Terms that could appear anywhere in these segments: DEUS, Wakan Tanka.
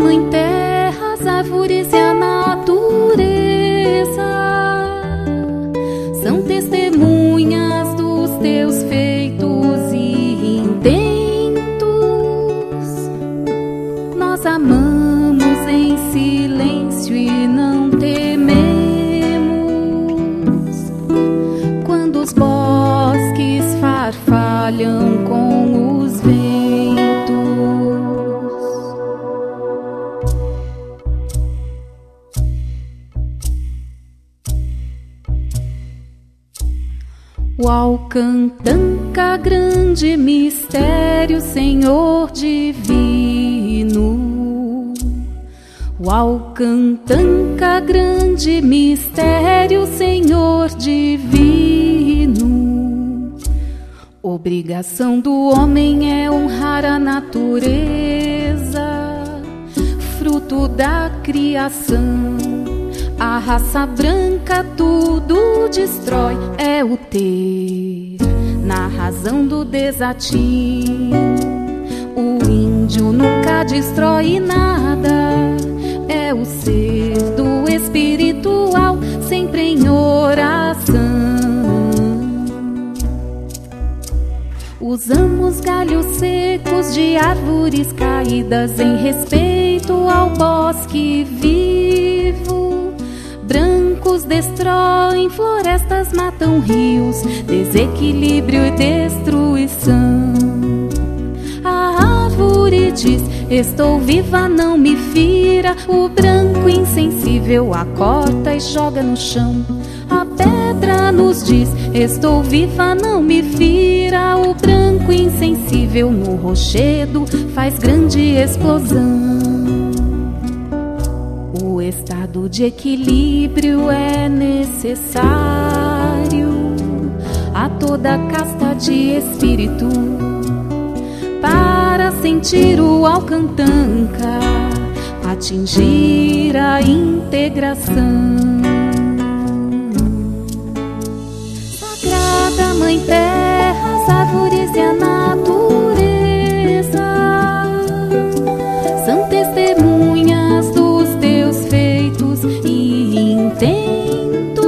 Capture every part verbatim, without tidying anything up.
mãe terra, as árvores e a natureza são testemunhas dos teus feitos e intentos. Nós amamos em silêncio e não tememos quando os bosques farfalham com os ventos. Wakan Tanka, grande mistério, Senhor divino. Wakan Tanka, grande mistério, Senhor divino. Obrigação do homem é honrar a natureza, fruto da criação. A raça branca tudo destrói, é o ter, na razão do desatino. O índio nunca destrói nada, é o ser do espiritual, sempre em oração. Usamos galhos secos de árvores caídas em respeito ao bosque vivo. Brancos destroem florestas, matam rios, desequilíbrio e destruição. A árvore diz: estou viva, não me fira. O branco insensível a corta e joga no chão. A pedra nos diz: estou viva, não me fira. O branco insensível no rochedo faz grande explosão. O estado de equilíbrio é necessário a toda casta de espírito para sentir o Wakan Tanka, atingir a integração. Sagrada Mãe Terra, as árvores e a natureza são testemunhas do e intentos.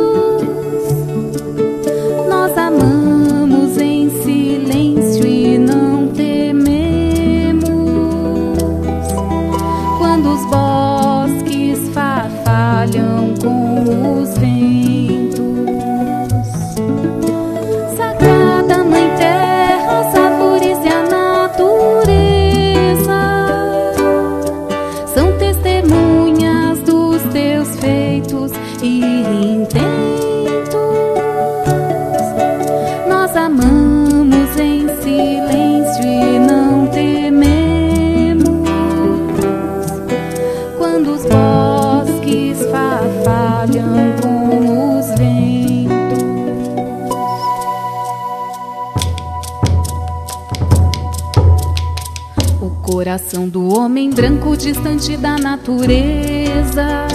Nós amamos em silêncio e não tememos quando os bosques farfalham com os ventos. Sagrada Mãe Terra, as árvores e a natureza são testemunhas dos teus feitos e intentos. Nós amamos em silêncio e não tememos quando os bosques farfalham com os ventos. O coração do homem branco, distante da natureza,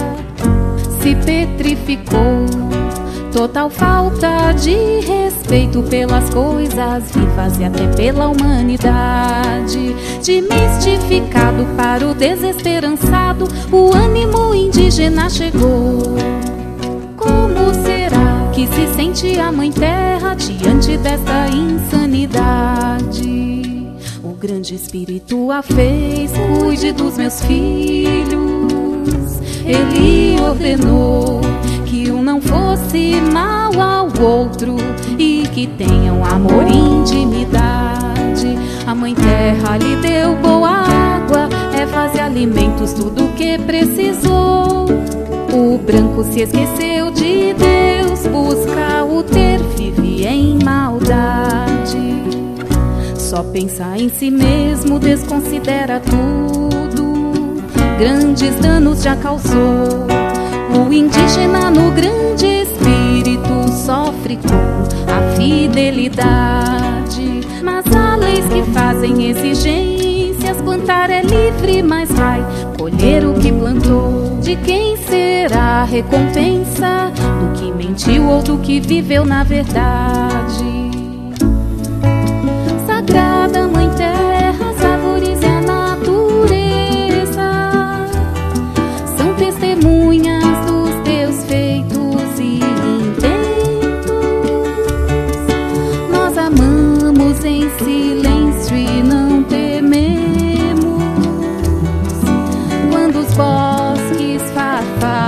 se petrificou, total falta de respeito pelas coisas vivas e até pela humanidade. De mistificado para o desesperançado, o ânimo indígena chegou. Como será que se sente a Mãe Terra diante desta insanidade? O grande espírito a fez: cuide dos meus filhos. Ele ordenou que um não fosse mal ao outro e que tenham amor e intimidade. A Mãe Terra lhe deu boa água, ervas e alimentos, tudo o que precisou. O branco se esqueceu de Deus, busca o ter, vive em maldade. Só pensa em si mesmo, desconsidera tudo. Grandes danos já causou. O indígena no grande espírito sofre com a fidelidade. Mas há leis que fazem exigências. Plantar é livre, mas vai colher o que plantou. De quem será a recompensa? Do que mentiu ou do que viveu na verdade? Sagrada Mãe Terra, as árvores e a natureza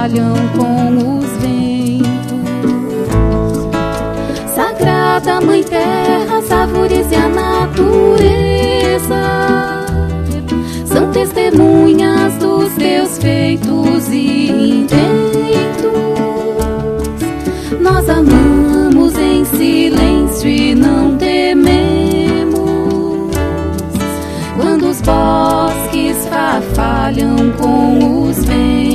batalham com os ventos. Sagrada Mãe Terra, favorece a natureza, são testemunhas dos teus feitos e intentos. Nós amamos em silêncio e não tememos, quando os bosques farfalham com os ventos.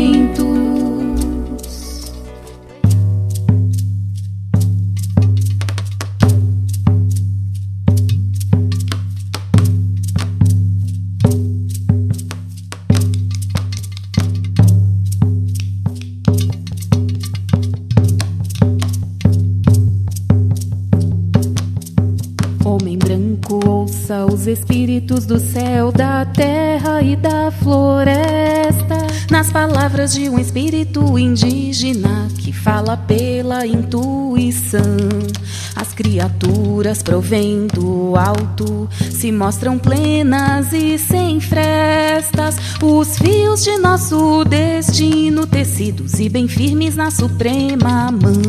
Homem branco, ouça os espíritos do céu, da terra e da floresta, nas palavras de um espírito indígena que fala pela intuição. As criaturas provêm do alto, se mostram plenas e sem frestas, os fios de nosso destino tecidos e bem firmes na suprema mão.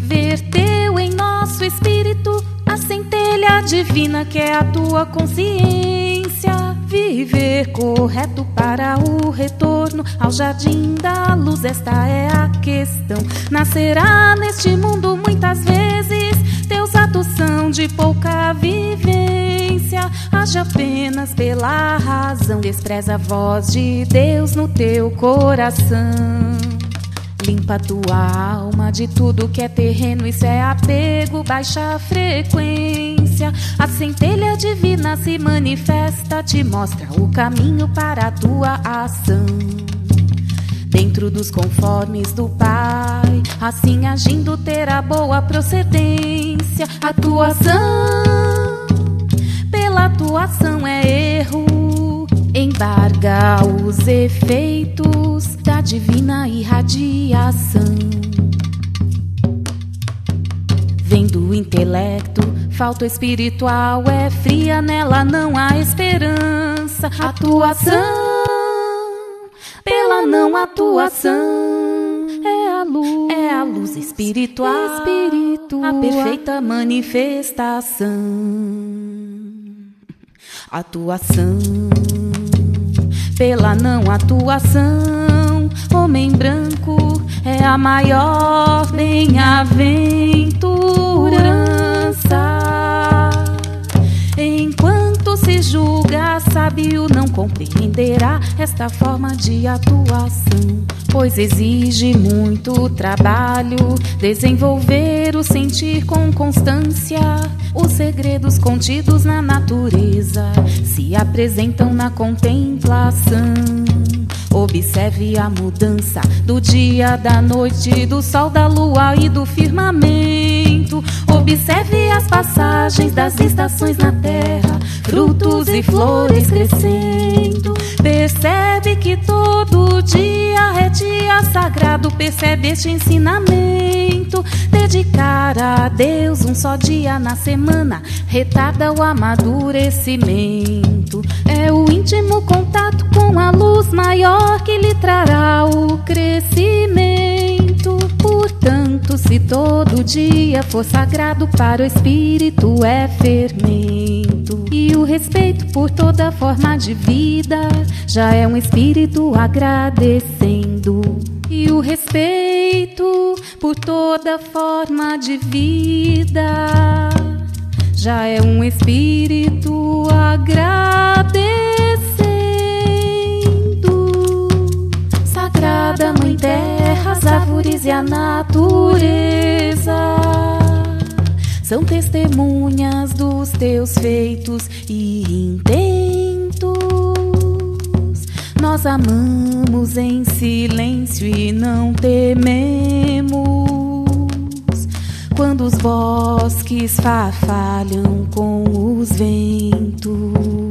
Verteu em nosso espírito a centelha divina que é a tua consciência. Viver correto para o retorno ao jardim da luz, esta é a questão. Nascerá neste mundo muitas vezes, teus atos são de pouca vivência. Age apenas pela razão, despreza a voz de Deus no teu coração. Limpa tua alma de tudo que é terreno, isso é apego, baixa frequência. A centelha divina se manifesta, te mostra o caminho para a tua ação. Dentro dos conformes do Pai, assim agindo terá boa procedência. A tua ação, pela tua ação é erro, embarga os efeitos da divina irradiação. Vem do intelecto, falta espiritual é fria, nela não há esperança. Atuação, pela não atuação é a luz, é a luz espiritual, espiritual, a perfeita manifestação. Atuação, pela não atuação, homem branco é a maior bem-aventurança. Enquanto se julga sábio, não compreenderá esta forma de atuação, pois exige muito trabalho desenvolver o sentir com constância. Os segredos contidos na natureza se apresentam na contemplação. Observe a mudança do dia, da noite, do sol, da lua e do firmamento. Observe as passagens das estações na terra, frutos e flores crescendo. Percebe que todo dia é dia sagrado, percebe este ensinamento. Dedicar a Deus um só dia na semana retarda o amadurecimento. É o íntimo contato com a luz maior que lhe trará o crescimento. Portanto, se todo dia for sagrado, para o espírito é fermento, e o respeito por toda forma de vida já é um espírito agradecendo. E o respeito por toda forma de vida já é um espírito agradecendo. Sagrada Mãe Terra, as árvores e a natureza são testemunhas dos teus feitos e intentos. Nós amamos em silêncio e não tememos, quando os bosques farfalham com os ventos.